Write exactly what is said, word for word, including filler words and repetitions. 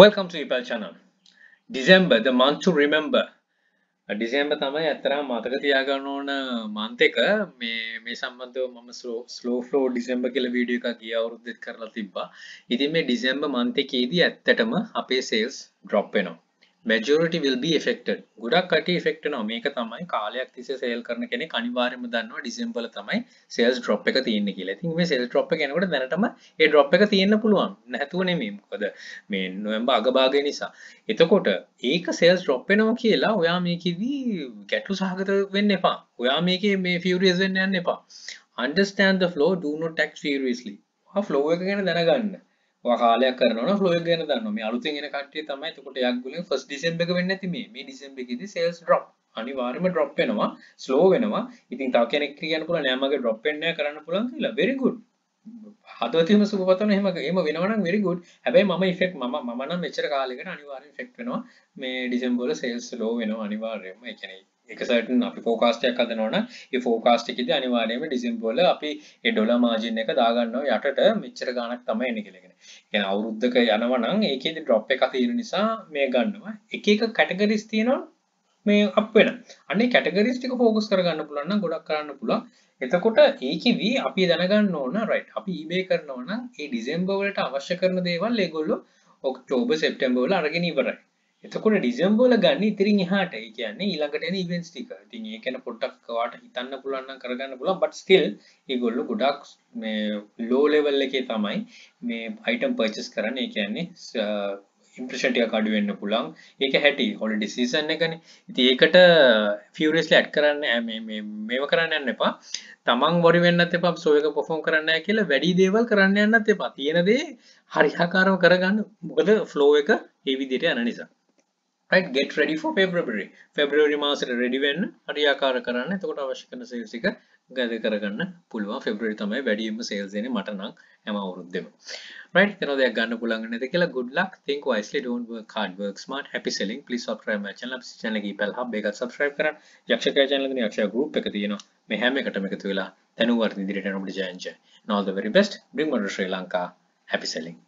Welcome to E-Pal channel. December, the month to remember. December තමයි ඇත්තටම මතක තියාගන්න ඕන month එක. මේ මේ සම්බන්ධව මම slow flow December කියලා වීඩියෝ එකක් ගිය අවුරුද්දෙත් කරලා තිබ්බා. ඉතින් මේ December month එකේදී ඇත්තටම අපේ sales drop වෙනවා. Majority will be affected. ගොඩක් කටි effect වෙනවා. මේක තමයි කාලයක් තිස්සේ sale කරන කෙනෙක් අනිවාර්යයෙන්ම දන්නවා December වල තමයි sales drop එක තියෙන්නේ කියලා. ඉතින් මේ sales drop එක යනකොට දැනටම ඒ drop එක තියෙන්න පුළුවන්. නැතුව නෙමෙයි. මොකද මේ November අග භාගය නිසා. එතකොට ඒක sales drop වෙනවා කියලා ඔයා මේකෙදි ගැටළු සහගත වෙන්න එපා. ඔයා මේකේ මේ furious වෙන්න යන්න එපා. Understand the flow, do not act furiously. ඔයා flow එක ගැන දැනගන්න. කාලයක් කරනවා flow එක ගැන දන්නවා මේ අලුතෙන් එන කට්ටිය තමයි එතකොට එයාගේ ගුලින් first December එක වෙන්නේ නැති මේ මේ December එකේදී sales drop අනිවාර්යයෙන්ම drop වෙනවා slow වෙනවා ඉතින් තව කෙනෙක් කියන්න පුළුවන් නෑ මගේ drop වෙන්නේ නෑ කරන්න පුළුවන් කියලා very good හදවතින්ම සුබපතන එහෙම එහෙම වෙනවා නම් very good හැබැයි මම effect මම මම නම් මෙච්චර කාලයකට අනිවාර්යයෙන් effect වෙනවා මේ December වල sales slow වෙනවා අනිවාර්යයෙන්ම ඒ කියන්නේ එක certain අපි forecast එකක් හදනවා නම් ඒ forecast එකේදී අනිවාර්යයෙන්ම December වල අපි ඒ dollar margin එක දාගන්නවා යටට මෙච්චර ගාණක් තමයි එන්නේ කියලා. يعني අවුරුද්දක යනවා නම් ඒකේදී drop එකක් තියෙන නිසා මේ ගන්නවා. එක එක categories තියෙනවා මේ up වෙන. අනේ categories ටික focus කරගන්න පුළුවන් නම් ගොඩක් කරන්න පුළුවන්. එතකොට ඒකෙදී අපි දැනගන්න ඕන right අපි eBay කරනවා නම් ඒ December වලට අවශ්‍ය කරන දේවල් ඒගොල්ලෝ October September වල අරගෙන ඉවරයි. එතකොට ඩිසෙම්බර් වල ගන්න ඉතින් එහාට ඒ කියන්නේ ඊළඟට එන ඉවෙන්ට්ස් ටික. ඉතින් ඒක ගැන පොඩ්ඩක් ඔයාට හිතන්න පුළුවන් නම් කරගන්න පුළුවන් but still ඒගොල්ලෝ ගොඩක් මේ low level එකේ තමයි මේ item purchase කරන්නේ. ඒ කියන්නේ impression ටිකක් අඩු වෙන්න පුළුවන්. ඒක හැටි holiday season එකනේ. ඉතින් ඒකට furiously add කරන්න මේ මේ මේව කරන්න යන්න එපා. තමන් worry වෙන්නත් එපා. show එක perform කරන්න නැහැ කියලා වැඩි දේවල් කරන්න යන්නත් එපා. තියෙන දේ හරියාකාරව කරගන්න. මොකද flow එක ඒ විදිහට යන නිසා. Right, get ready for February. February මාසෙට ready වෙන්න හරියාකාර කරන්න. එතකොට අවශ්‍ය කරන sales එක gather කරගන්න පුළුවන්. February තමයි වැඩිම sales එන්නේ මට නම් හැම අවුරුද්දෙම. Right, කරන දේක් ගන්න පුළුවන් නේද කියලා good luck. Think wisely, don't work hard, work smart. Happy selling. Please subscribe my channel. අපේ channel එක E-Pal Hub එකට subscribe කරන්න. යක්ෂකයා channel එකනේ යක්ෂයා group එක තියෙනවා. මේ හැම එකටම එකතු වෙලා දැනුවත් ඉදිරියට යන ඔබට ජය. And all the very best. Bring on to Sri Lanka. Happy selling.